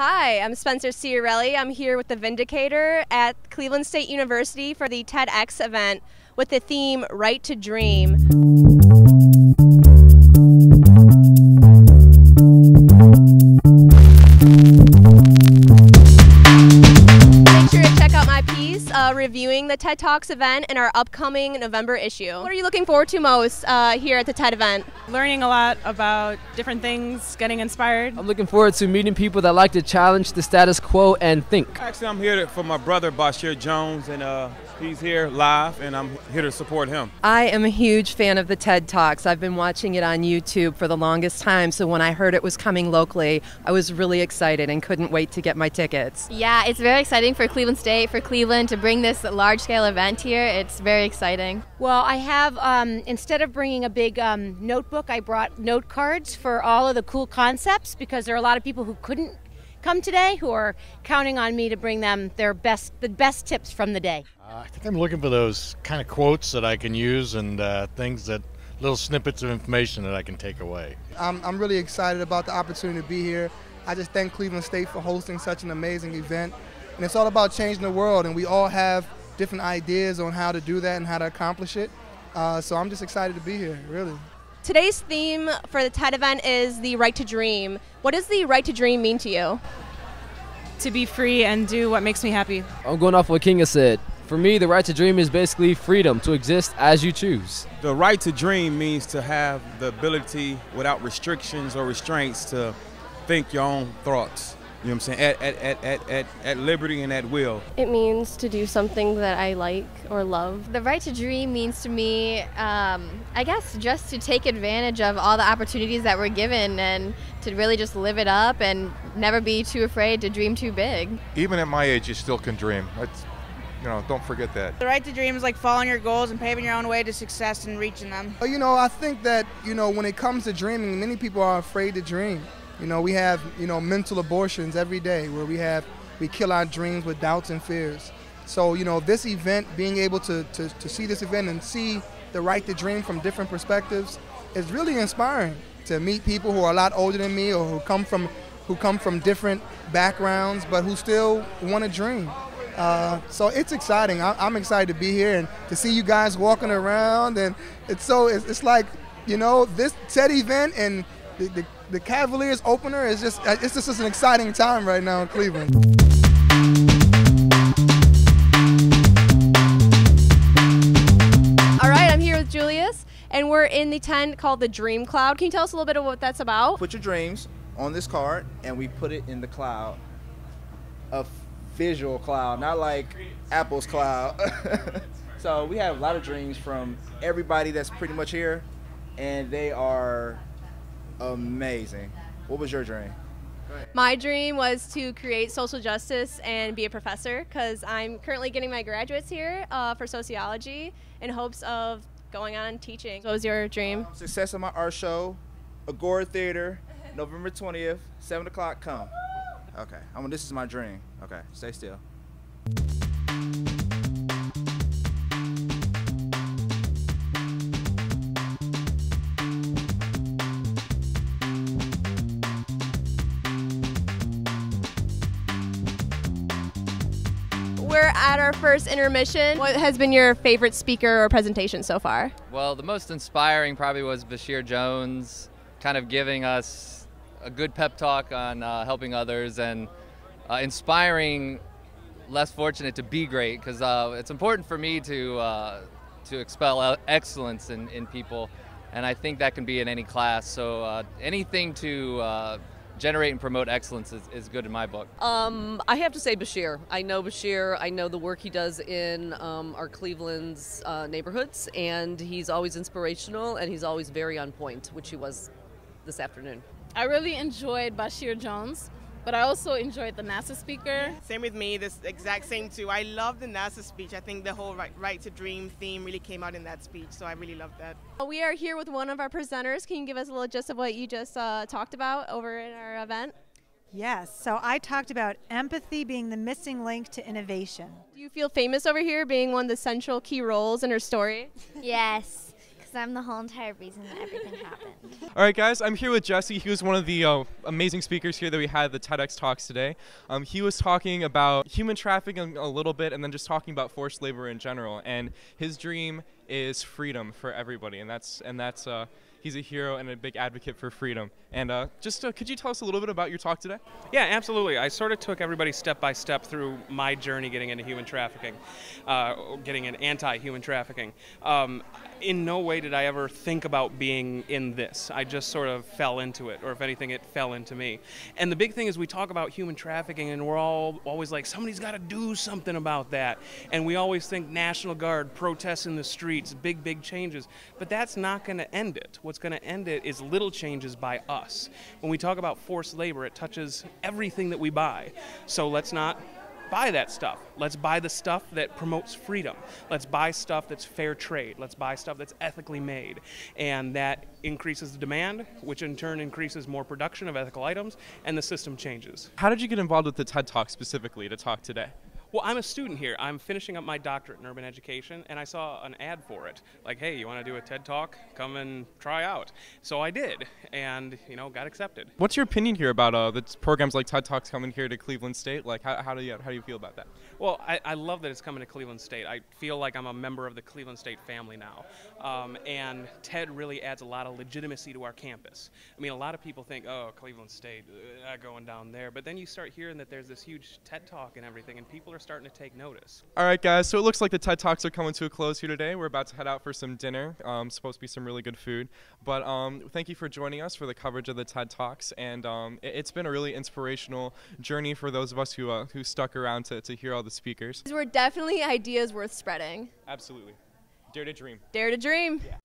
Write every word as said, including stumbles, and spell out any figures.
Hi, I'm Spencer Ciarelli. I'm here with The Vindicator at Cleveland State University for the TEDx event with the theme, Right to Dream. Make sure to check out my piece uh, reviewing the TED Talks event in our upcoming November issue. What are you looking forward to most uh, here at the TED event? Learning a lot about different things, getting inspired. I'm looking forward to meeting people that like to challenge the status quo and think. Actually, I'm here for my brother, Bashir Jones, and uh, he's here live, and I'm here to support him. I am a huge fan of the TED Talks. I've been watching it on YouTube for the longest time, so when I heard it was coming locally, I was really excited and couldn't wait to get my tickets. Yeah, it's very exciting for Cleveland State, for Cleveland to bring this large-scale event here. It's very exciting. Well, I have, um, instead of bringing a big um, notebook, I brought note cards for all of the cool concepts because there are a lot of people who couldn't come today who are counting on me to bring them their best, the best tips from the day. Uh, I think I'm looking for those kind of quotes that I can use and uh, things that, little snippets of information that I can take away. I'm, I'm really excited about the opportunity to be here. I just thank Cleveland State for hosting such an amazing event. And it's all about changing the world, and we all have different ideas on how to do that and how to accomplish it. Uh, so I'm just excited to be here, really. Today's theme for the TED event is the right to dream. What does the right to dream mean to you? To be free and do what makes me happy. I'm going off what Kinga said. For me, the right to dream is basically freedom to exist as you choose. The right to dream means to have the ability without restrictions or restraints to think your own thoughts. You know what I'm saying? At, at, at, at, at liberty and at will. It means to do something that I like or love. The right to dream means to me, um, I guess, just to take advantage of all the opportunities that we're given and to really just live it up and never be too afraid to dream too big. Even at my age, you still can dream. That's, you know, don't forget that. The right to dream is like following your goals and paving your own way to success and reaching them. You know, I think that, you know, when it comes to dreaming, many people are afraid to dream. You know, we have, you know, mental abortions every day where we have, we kill our dreams with doubts and fears. So, you know, this event, being able to, to, to see this event and see the right to dream from different perspectives is really inspiring. To meet people who are a lot older than me or who come from, who come from different backgrounds but who still want to dream. Uh, so it's exciting. I, I'm excited to be here and to see you guys walking around. And it's so, it's, it's like, you know, this TED event and the, the The Cavaliers opener is just, it's just an exciting time right now in Cleveland. All right, I'm here with Julius, and we're in the tent called the Dream Cloud. Can you tell us a little bit of what that's about? Put your dreams on this card, and we put it in the cloud, a visual cloud, not like Apple's cloud. So we have a lot of dreams from everybody that's pretty much here, and they are amazing. What was your dream? My dream was to create social justice and be a professor because I'm currently getting my graduates here uh, for sociology in hopes of going on teaching. What was your dream? Um, success in my art show, Agora Theater, November twentieth, seven o'clock, come. Okay, I mean, this is my dream. Okay, stay still. We're at our first intermission. What has been your favorite speaker or presentation so far? Well, the most inspiring probably was Bashir Jones, kind of giving us a good pep talk on uh, helping others and uh, inspiring less fortunate to be great, because uh, it's important for me to, uh, to expel excellence in, in people, and I think that can be in any class, so uh, anything to uh, generate and promote excellence is, is good in my book. Um, I have to say Bashir. I know Bashir. I know the work he does in um, our Cleveland's uh, neighborhoods, and he's always inspirational, and he's always very on point, which he was this afternoon. I really enjoyed Bashir Jones, but I also enjoyed the NASA speaker. Same with me, this exact same too. I love the NASA speech. I think the whole right, right to dream theme really came out in that speech, so I really loved that. We are here with one of our presenters. Can you give us a little gist of what you just uh, talked about over in our event? Yes, so I talked about empathy being the missing link to innovation. Do you feel famous over here being one of the central key roles in her story? Yes, because I'm the whole entire reason that everything happened. All right, guys, I'm here with Jesse. He was one of the uh, amazing speakers here that we had at the TEDx Talks today. Um, he was talking about human trafficking a little bit and then just talking about forced labor in general. And his dream is freedom for everybody. And that's, and that's uh, he's a hero and a big advocate for freedom. And uh, just uh, could you tell us a little bit about your talk today? Yeah, absolutely. I sort of took everybody step by step through my journey getting into human trafficking, uh, getting into anti-human trafficking. Um, in no way did I ever think about being in this. I just sort of fell into it, or if anything, it fell into me. And the big thing is we talk about human trafficking and we're all always like, somebody's got to do something about that. And we always think National Guard, protests in the streets, big, big changes. But that's not going to end it. What's going to end it is little changes by us. When we talk about forced labor, it touches everything that we buy. So let's not buy that stuff. Let's buy the stuff that promotes freedom. Let's buy stuff that's fair trade. Let's buy stuff that's ethically made. And that increases the demand, which in turn increases more production of ethical items, and the system changes. How did you get involved with the TED Talk specifically to talk today? Well, I'm a student here. I'm finishing up my doctorate in urban education, and I saw an ad for it. Like, hey, you want to do a TED Talk? Come and try out. So I did, and, you know, got accepted. What's your opinion here about uh, the programs like TED Talks coming here to Cleveland State? Like, how, how, do, you, how do you feel about that? Well, I, I love that it's coming to Cleveland State. I feel like I'm a member of the Cleveland State family now. Um, and TED really adds a lot of legitimacy to our campus. I mean, a lot of people think, oh, Cleveland State, uh, going down there. But then you start hearing that there's this huge TED Talk and everything, and people are starting to take notice. All right, guys, so it looks like the TED Talks are coming to a close here today. We're about to head out for some dinner. Um, supposed to be some really good food. But um, thank you for joining us for the coverage of the TED Talks. And um, it, it's been a really inspirational journey for those of us who, uh, who stuck around to, to hear all the speakers. These were definitely ideas worth spreading. Absolutely. Dare to dream. Dare to dream. Yeah.